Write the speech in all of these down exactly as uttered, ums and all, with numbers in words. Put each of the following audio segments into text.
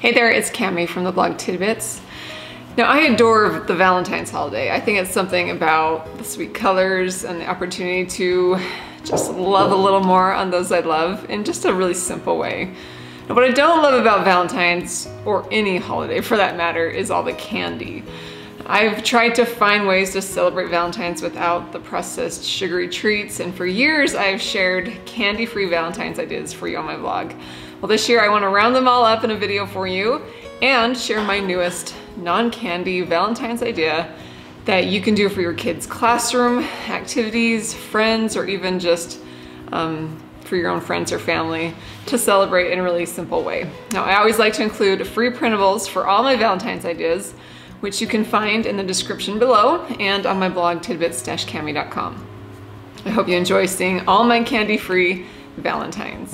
Hey there, it's Cami from the blog Tidbits. Now, I adore the Valentine's holiday. I think it's something about the sweet colors and the opportunity to just love a little more on those I love in just a really simple way. Now, what I don't love about Valentine's, or any holiday for that matter, is all the candy. I've tried to find ways to celebrate Valentine's without the processed sugary treats, and for years I've shared candy-free Valentine's ideas for you on my blog. Well, this year I want to round them all up in a video for you and share my newest non-candy Valentine's idea that you can do for your kids' classroom, activities, friends, or even just um, for your own friends or family to celebrate in a really simple way. Now, I always like to include free printables for all my Valentine's ideas, which you can find in the description below and on my blog tidbits dash cami dot com. I hope you enjoy seeing all my candy-free Valentines.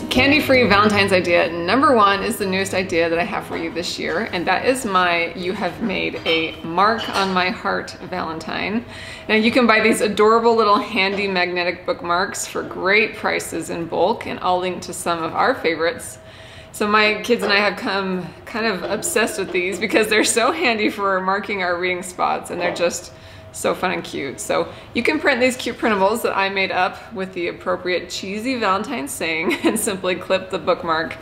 So, candy-free Valentine's idea number one is the newest idea that I have for you this year, and that is my You Have Made a Mark on My Heart Valentine. Now, you can buy these adorable little handy magnetic bookmarks for great prices in bulk, and I'll link to some of our favorites. So my kids and I have come kind of obsessed with these because they're so handy for marking our reading spots, and they're just so fun and cute. So you can print these cute printables that I made up with the appropriate cheesy Valentine's saying and simply clip the bookmark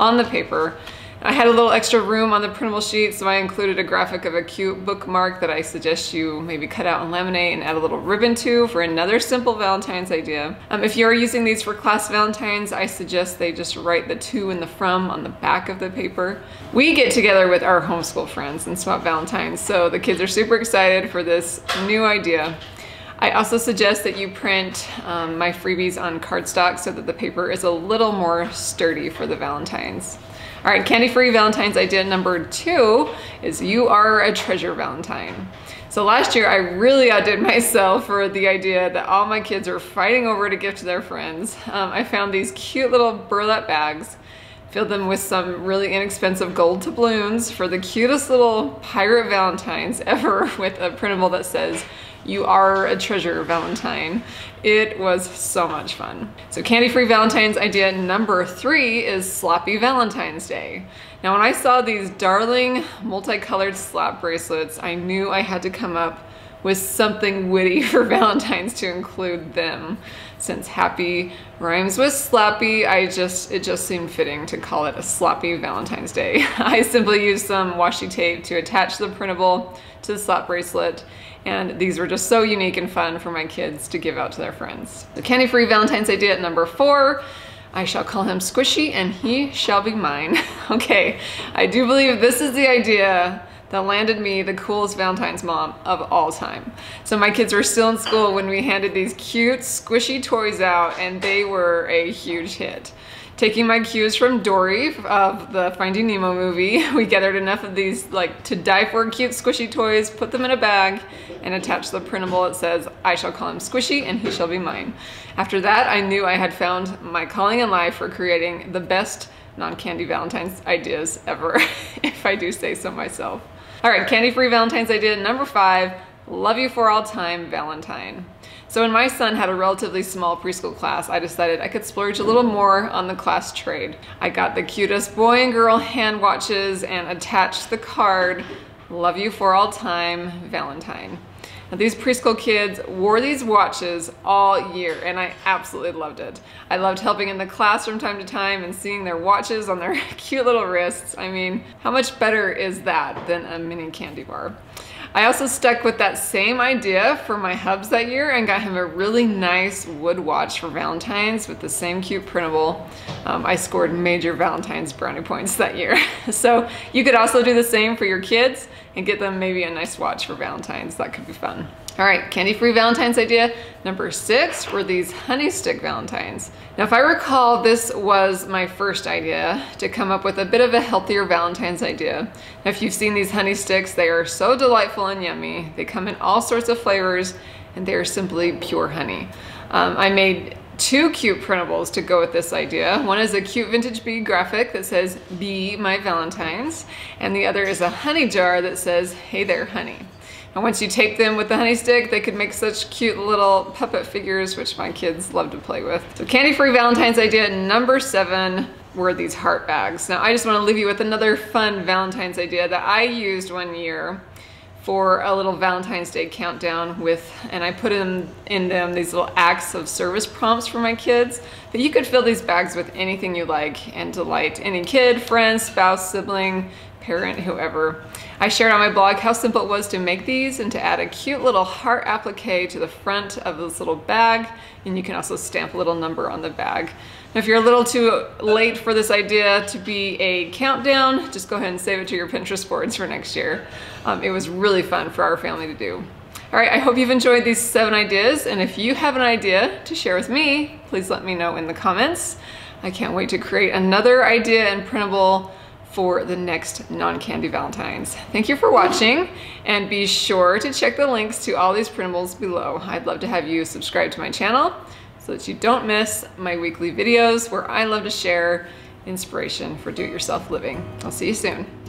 on the paper. I had a little extra room on the printable sheet, so I included a graphic of a cute bookmark that I suggest you maybe cut out and laminate and add a little ribbon to for another simple Valentine's idea. Um, if you're using these for class Valentines, I suggest they just write the to and the from on the back of the paper. We get together with our homeschool friends and swap Valentines, so the kids are super excited for this new idea. I also suggest that you print um, my freebies on cardstock so that the paper is a little more sturdy for the Valentines. All right, candy-free Valentine's idea number two is You Are a Treasure Valentine. So last year I really outdid myself for the idea that all my kids were fighting over to give to their friends. Um, I found these cute little burlap bags, filled them with some really inexpensive gold doubloons for the cutest little pirate Valentines ever, with a printable that says, You Are a Treasure Valentine. It was so much fun. So candy-free Valentine's idea number three is Sloppy Valentine's Day. Now, when I saw these darling multicolored slap bracelets, I knew I had to come up with something witty for Valentine's to include them. Since happy rhymes with sloppy, I just it just seemed fitting to call it a Sloppy Valentine's Day. I simply used some washi tape to attach the printable to the slap bracelet, and these were just so unique and fun for my kids to give out to their friends. The candy-free Valentine's idea number four, I shall call him Squishy and he shall be mine. Okay, I do believe this is the idea that landed me the coolest Valentine's mom of all time. So my kids were still in school when we handed these cute squishy toys out, and they were a huge hit. Taking my cues from Dory of the Finding Nemo movie, we gathered enough of these like to die for cute squishy toys, put them in a bag, and attached the printable that says, I shall call him Squishy and he shall be mine. After that, I knew I had found my calling in life for creating the best non-candy Valentine's ideas ever, if I do say so myself. All right, candy-free Valentine's idea number five, Love You For All Time Valentine. So when my son had a relatively small preschool class, I decided I could splurge a little more on the class trade. I got the cutest boy and girl hand watches and attached the card, Love You For All Time Valentine. Now, these preschool kids wore these watches all year, and I absolutely loved it. I loved helping in the class from time to time and seeing their watches on their cute little wrists. I mean, how much better is that than a mini candy bar? I also stuck with that same idea for my hubs that year and got him a really nice wood watch for Valentine's with the same cute printable. Um, I scored major Valentine's brownie points that year. So you could also do the same for your kids and get them maybe a nice watch for Valentine's. That could be fun. All right, candy-free Valentine's idea number six were these honey stick Valentines. Now, if I recall, this was my first idea to come up with a bit of a healthier Valentine's idea. Now, if you've seen these honey sticks, they are so delightful and yummy. They come in all sorts of flavors, and they are simply pure honey. Um, I made two cute printables to go with this idea. One is a cute vintage bee graphic that says, Be My Valentines, and the other is a honey jar that says, Hey There Honey. And once you tape them with the honey stick, they could make such cute little puppet figures, which my kids love to play with. So candy-free Valentine's idea number seven were these heart bags. Now I just want to leave you with another fun Valentine's idea that I used one year for a little Valentine's Day countdown with, and I put in, in them these little acts of service prompts for my kids. But you could fill these bags with anything you like and delight any kid, friend, spouse, sibling, parent, whoever. I shared on my blog how simple it was to make these and to add a cute little heart applique to the front of this little bag, and you can also stamp a little number on the bag. Now, if you're a little too late for this idea to be a countdown, just go ahead and save it to your Pinterest boards for next year. Um, it was really fun for our family to do. All right, I hope you've enjoyed these seven ideas, and if you have an idea to share with me, please let me know in the comments. I can't wait to create another idea and printable for the next non-candy Valentine's. Thank you for watching, and be sure to check the links to all these printables below. I'd love to have you subscribe to my channel so that you don't miss my weekly videos where I love to share inspiration for do-it-yourself living. I'll see you soon.